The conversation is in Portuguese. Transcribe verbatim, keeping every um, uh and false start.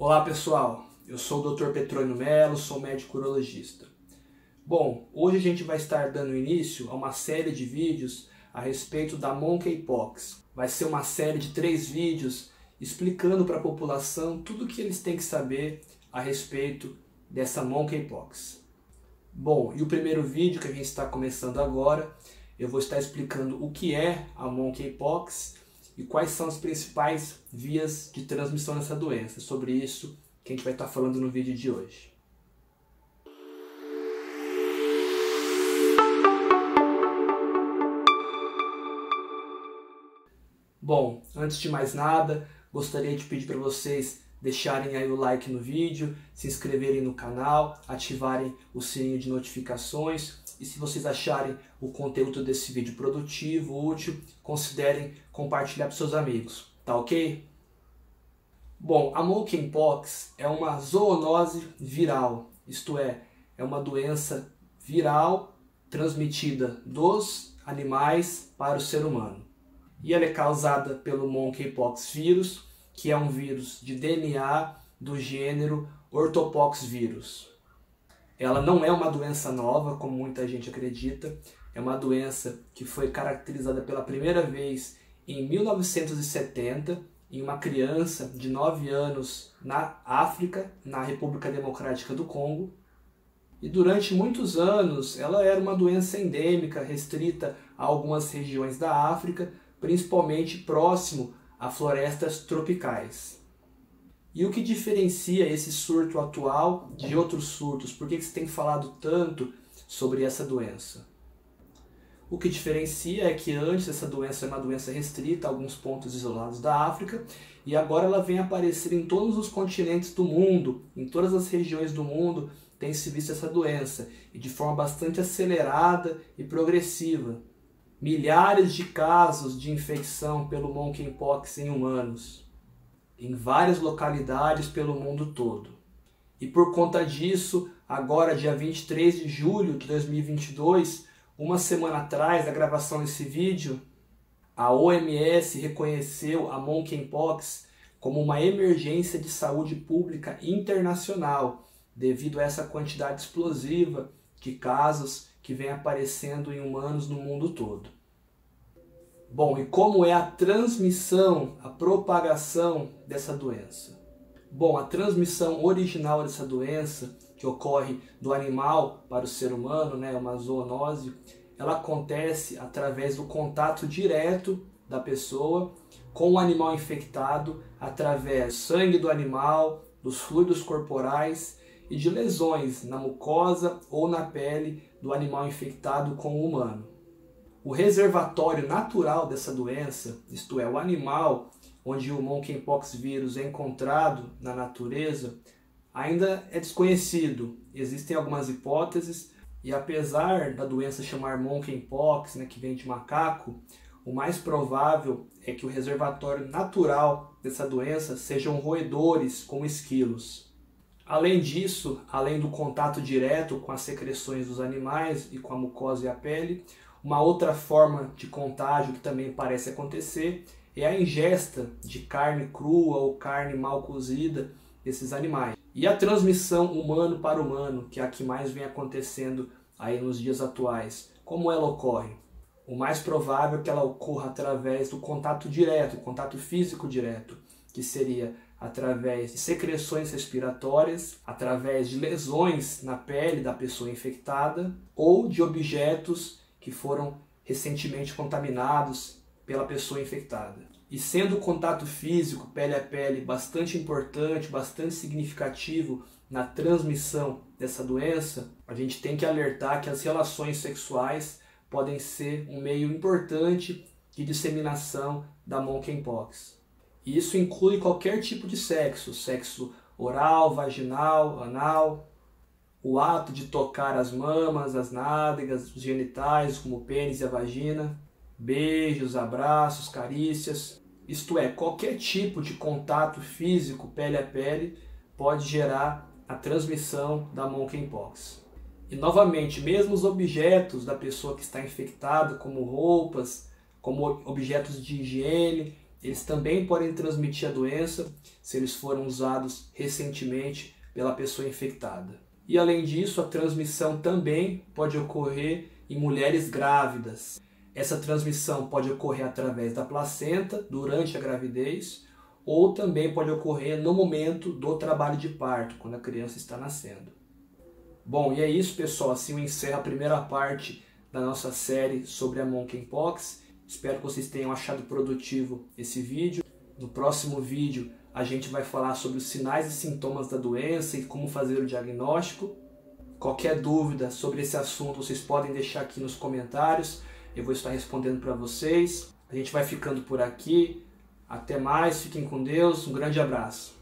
Olá pessoal, eu sou o doutor Petrônio Melo, sou médico urologista. Bom, hoje a gente vai estar dando início a uma série de vídeos a respeito da Monkeypox. Vai ser uma série de três vídeos explicando para a população tudo o que eles têm que saber a respeito dessa Monkeypox. Bom, e o primeiro vídeo que a gente está começando agora, eu vou estar explicando o que é a Monkeypox e quais são as principais vias de transmissão dessa doença. Sobre isso que a gente vai estar falando no vídeo de hoje. Bom, antes de mais nada, gostaria de pedir para vocês deixarem aí o like no vídeo, se inscreverem no canal, ativarem o sininho de notificações. E se vocês acharem o conteúdo desse vídeo produtivo, útil, considerem compartilhar para seus amigos, tá ok? Bom, a Monkeypox é uma zoonose viral, isto é, é uma doença viral transmitida dos animais para o ser humano. E ela é causada pelo Monkeypox vírus, que é um vírus de D N A do gênero Orthopox vírus. Ela não é uma doença nova, como muita gente acredita. É uma doença que foi caracterizada pela primeira vez em mil novecentos e setenta, em uma criança de nove anos na África, na República Democrática do Congo. E durante muitos anos ela era uma doença endêmica, restrita a algumas regiões da África, principalmente próximo a florestas tropicais. E o que diferencia esse surto atual de outros surtos? Por que você tem falado tanto sobre essa doença? O que diferencia é que antes essa doença era uma doença restrita a alguns pontos isolados da África, e agora ela vem aparecer em todos os continentes do mundo, em todas as regiões do mundo tem se visto essa doença, e de forma bastante acelerada e progressiva. Milhares de casos de infecção pelo monkeypox em humanos, em várias localidades pelo mundo todo. E por conta disso, agora dia vinte e três de julho de dois mil e vinte e dois, uma semana atrás da gravação desse vídeo, a O M S reconheceu a Monkeypox como uma emergência de saúde pública internacional, devido a essa quantidade explosiva de casos que vem aparecendo em humanos no mundo todo. Bom, e como é a transmissão, a propagação dessa doença? Bom, a transmissão original dessa doença, que ocorre do animal para o ser humano, né, uma zoonose, ela acontece através do contato direto da pessoa com o animal infectado, através do sangue do animal, dos fluidos corporais e de lesões na mucosa ou na pele do animal infectado com o humano. O reservatório natural dessa doença, isto é, o animal onde o monkeypox vírus é encontrado na natureza, ainda é desconhecido. Existem algumas hipóteses e, apesar da doença chamar monkeypox, né, que vem de macaco, o mais provável é que o reservatório natural dessa doença sejam roedores como esquilos. Além disso, além do contato direto com as secreções dos animais e com a mucosa e a pele, uma outra forma de contágio que também parece acontecer é a ingesta de carne crua ou carne mal cozida desses animais. E a transmissão humano para humano, que é a que mais vem acontecendo aí nos dias atuais, como ela ocorre? O mais provável é que ela ocorra através do contato direto, contato físico direto, que seria através de secreções respiratórias, através de lesões na pele da pessoa infectada ou de objetos que foram recentemente contaminados pela pessoa infectada. E sendo o contato físico, pele a pele, bastante importante, bastante significativo na transmissão dessa doença, a gente tem que alertar que as relações sexuais podem ser um meio importante de disseminação da monkeypox. E isso inclui qualquer tipo de sexo, sexo oral, vaginal, anal. O ato de tocar as mamas, as nádegas, os genitais, como o pênis e a vagina, beijos, abraços, carícias, isto é, qualquer tipo de contato físico, pele a pele, pode gerar a transmissão da monkeypox. E novamente, mesmo os objetos da pessoa que está infectada, como roupas, como objetos de higiene, Eles também podem transmitir a doença se eles foram usados recentemente pela pessoa infectada. E além disso, a transmissão também pode ocorrer em mulheres grávidas. Essa transmissão pode ocorrer através da placenta durante a gravidez ou também pode ocorrer no momento do trabalho de parto, quando a criança está nascendo. Bom, e é isso, pessoal. Assim eu encerro a primeira parte da nossa série sobre a Monkeypox. Espero que vocês tenham achado produtivo esse vídeo. No próximo vídeo a gente vai falar sobre os sinais e sintomas da doença e como fazer o diagnóstico. Qualquer dúvida sobre esse assunto vocês podem deixar aqui nos comentários. Eu vou estar respondendo para vocês. A gente vai ficando por aqui. Até mais, fiquem com Deus, um grande abraço.